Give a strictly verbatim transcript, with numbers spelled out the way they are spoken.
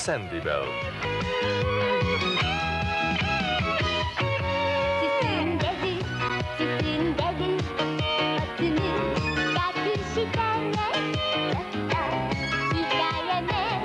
SandyBell. Sister,